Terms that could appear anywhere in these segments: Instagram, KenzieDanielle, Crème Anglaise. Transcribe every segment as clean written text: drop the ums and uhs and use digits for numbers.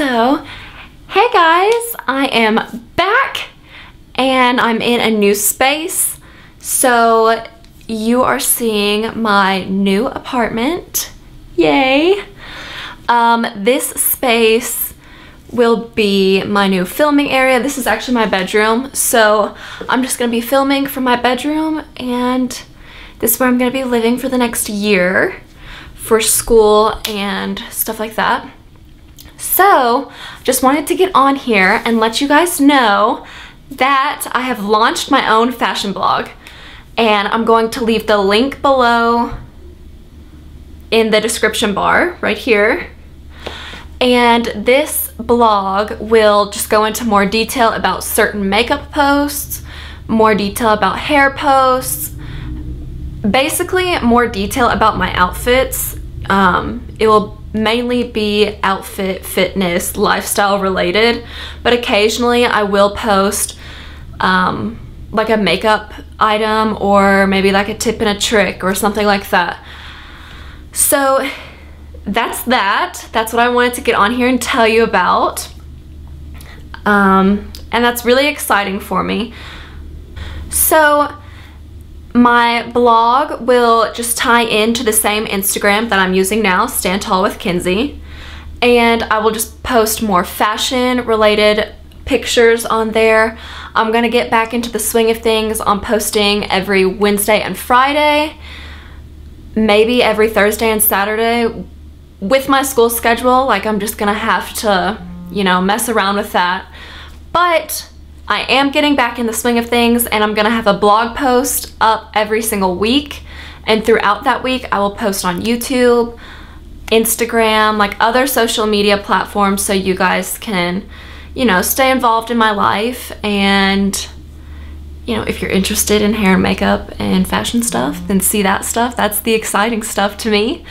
So, hey guys, I am back and I'm in a new space. So you are seeing my new apartment. Yay. This space will be my new filming area. This is actually my bedroom. So I'm just gonna be filming from my bedroom, and this is where I'm gonna be living for the next year for school and stuff like that. So just wanted to get on here and let you guys know that I have launched my own fashion blog, and I'm going to leave the link below in the description bar right here. And this blog will just go into more detail about certain makeup posts, more detail about hair posts, basically more detail about my outfits. It will mainly be outfit, fitness, lifestyle related, but occasionally I will post like a makeup item or maybe like a tip and a trick or something like that. So that's what I wanted to get on here and tell you about, and that's really exciting for me. So my blog will just tie into the same Instagram that I'm using now, Stand Tall with Kenzie, and I will just post more fashion related pictures on there. I'm gonna get back into the swing of things on posting every Wednesday and Friday, maybe every Thursday and Saturday. With my school schedule, like, I'm just gonna have to, you know, mess around with that. But I am getting back in the swing of things, and I'm gonna have a blog post up every single week, and throughout that week I will post on YouTube, Instagram, like other social media platforms, so you guys can, you know, stay involved in my life. And, you know, if you're interested in hair and makeup and fashion stuff, then see that stuff. That's the exciting stuff to me.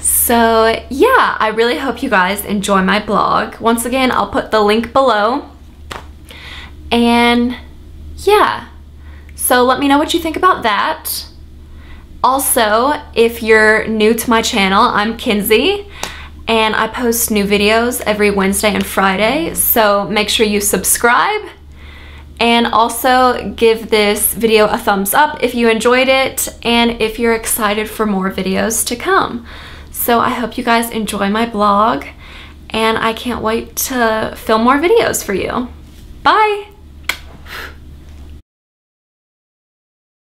So yeah, I really hope you guys enjoy my blog. Once again, I'll put the link below. And yeah, so let me know what you think about that. Also, if you're new to my channel, I'm Kenzie, and I post new videos every Wednesday and Friday, so make sure you subscribe. And also give this video a thumbs up if you enjoyed it and if you're excited for more videos to come. So I hope you guys enjoy my blog, and I can't wait to film more videos for you. Bye!